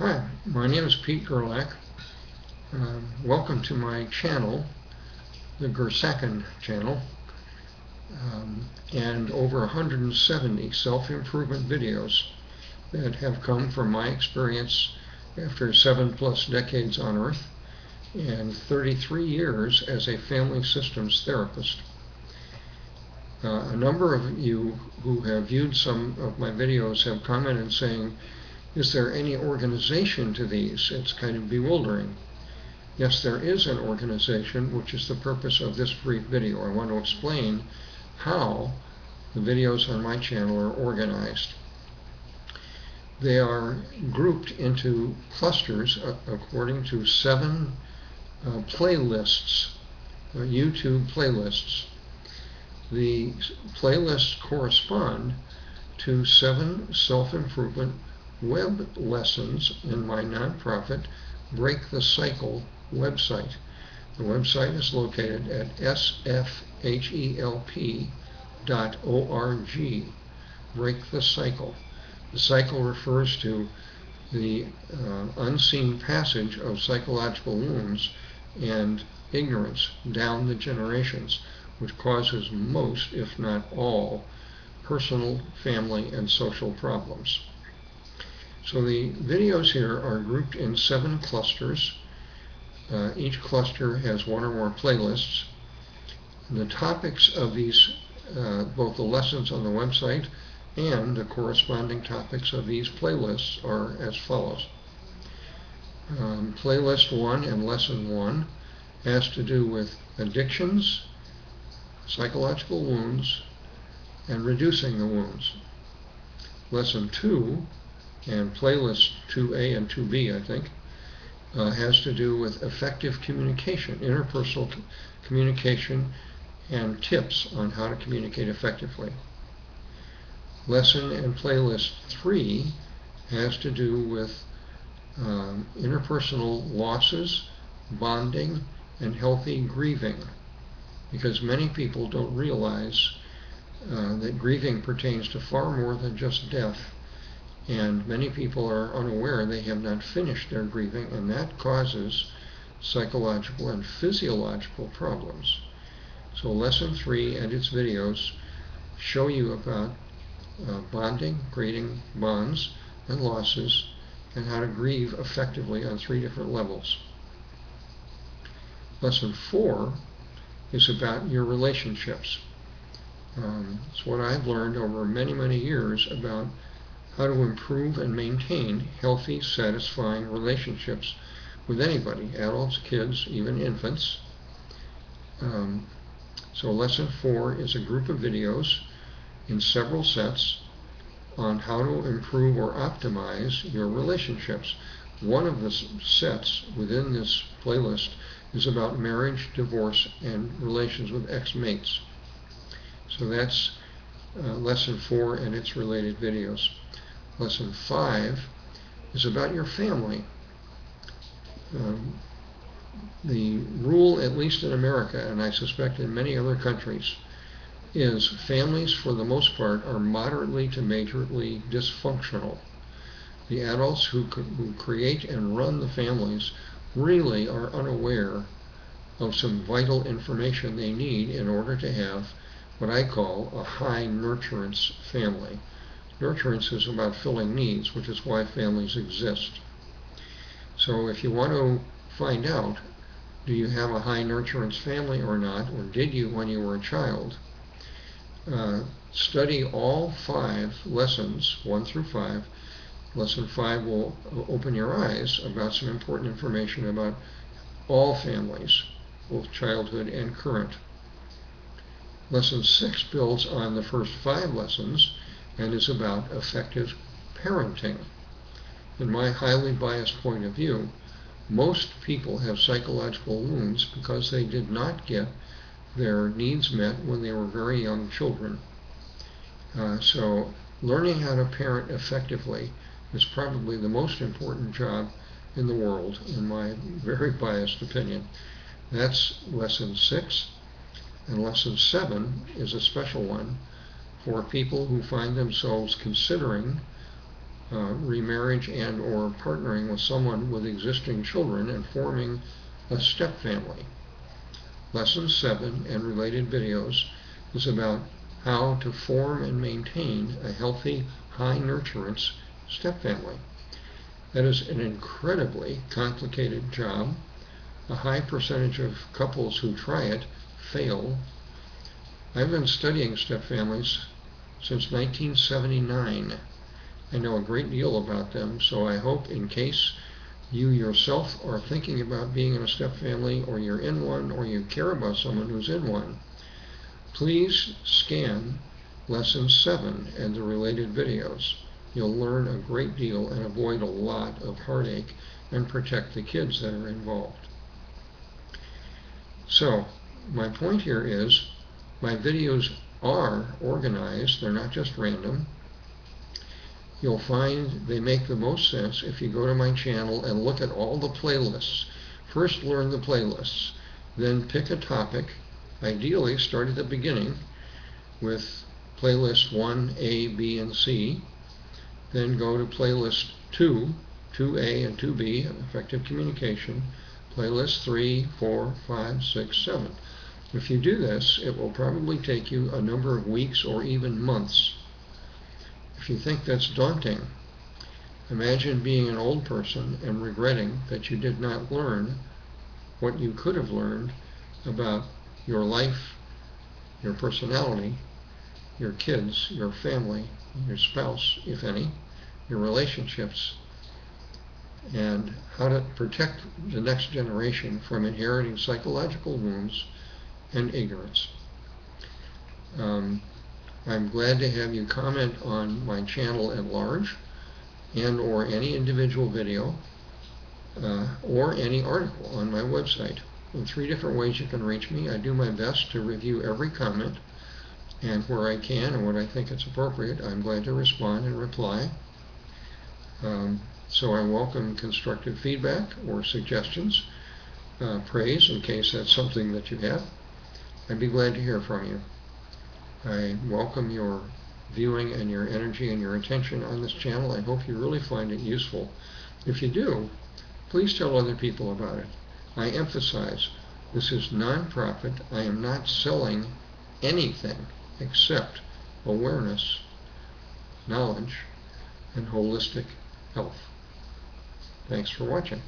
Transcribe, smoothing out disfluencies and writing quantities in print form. Hi, my name is Pete Gerlach. Welcome to my channel, the Gerlach channel, and over 170 self-improvement videos that have come from my experience after 7+ decades on Earth and 33 years as a family systems therapist. A number of you who have viewed some of my videos have commented saying, is there any organization to these? It's kind of bewildering. Yes, there is an organization, which is the purpose of this brief video. I want to explain how the videos on my channel are organized. They are grouped into clusters according to 7 playlists, YouTube playlists. The playlists correspond to 7 self-improvement web lessons in my nonprofit Break the Cycle website. The website is located at sfhelp.org. Break the Cycle. The cycle refers to the unseen passage of psychological wounds and ignorance down the generations, which causes most, if not all, personal, family, and social problems. So the videos here are grouped in 7 clusters. Each cluster has 1 or more playlists. The topics of these, both the lessons on the website and the corresponding topics of these playlists, are as follows. Playlist 1 and Lesson 1 has to do with addictions, psychological wounds, and reducing the wounds. Lesson 2 and playlist 2A and 2B, I think, has to do with effective communication, interpersonal communication, and tips on how to communicate effectively. Lesson and playlist 3 has to do with interpersonal losses, bonding, and healthy grieving, because many people don't realize that grieving pertains to far more than just death. And many people are unaware they have not finished their grieving, and that causes psychological and physiological problems. So Lesson 3 and its videos show you about bonding, creating bonds and losses, and how to grieve effectively on 3 different levels. Lesson 4 is about your relationships. It's what I've learned over many, many years about how to improve and maintain healthy, satisfying relationships with anybody, adults, kids, even infants. So Lesson 4 is a group of videos in several sets on how to improve or optimize your relationships. One of the sets within this playlist is about marriage, divorce, and relations with ex-mates. So that's Lesson 4 and its related videos. Lesson 5 is about your family. The rule, at least in America, and I suspect in many other countries, is families, for the most part, are moderately to majorly dysfunctional. The adults who create and run the families really are unaware of some vital information they need in order to have what I call a high nurturance family. Nurturance is about filling needs, which is why families exist. So if you want to find out, do you have a high nurturance family or not, or did you when you were a child, study all 5 lessons, 1 through 5. Lesson 5 will open your eyes about some important information about all families, both childhood and current. Lesson 6 builds on the first 5 lessons and is about effective parenting. In my highly biased point of view, most people have psychological wounds because they did not get their needs met when they were very young children. So learning how to parent effectively is probably the most important job in the world, in my very biased opinion. That's Lesson 6. And Lesson 7 is a special one for people who find themselves considering remarriage and or partnering with someone with existing children and forming a step-family. Lesson 7 and related videos is about how to form and maintain a healthy, high-nurturance step-family. That is an incredibly complicated job. A high percentage of couples who try it fail. I've been studying step-families since 1979. I know a great deal about them, so I hope in case you yourself are thinking about being in a step-family, or you're in one, or you care about someone who's in one, please scan Lesson 7 and the related videos. You'll learn a great deal and avoid a lot of heartache and protect the kids that are involved. So, my point here is, my videos are organized, they're not just random. You'll find they make the most sense if you go to my channel and look at all the playlists. First learn the playlists, then pick a topic. Ideally, start at the beginning with playlist 1, A, B, and C. Then go to playlist 2, 2A and 2B, effective communication, playlist 3, 4, 5, 6, 7. If you do this, it will probably take you a number of weeks or even months. If you think that's daunting, imagine being an old person and regretting that you did not learn what you could have learned about your life, your personality, your kids, your family, your spouse, if any, your relationships, and how to protect the next generation from inheriting psychological wounds and ignorance. I'm glad to have you comment on my channel at large, and or any individual video, or any article on my website. In 3 different ways you can reach me. I do my best to review every comment, and where I can and when I think it's appropriate, I'm glad to respond and reply. So I welcome constructive feedback or suggestions, praise in case that's something that you have. I'd be glad to hear from you. I welcome your viewing and your energy and your attention on this channel. I hope you really find it useful. If you do, please tell other people about it. I emphasize, this is non-profit. I am not selling anything except awareness, knowledge, and holistic health. Thanks for watching.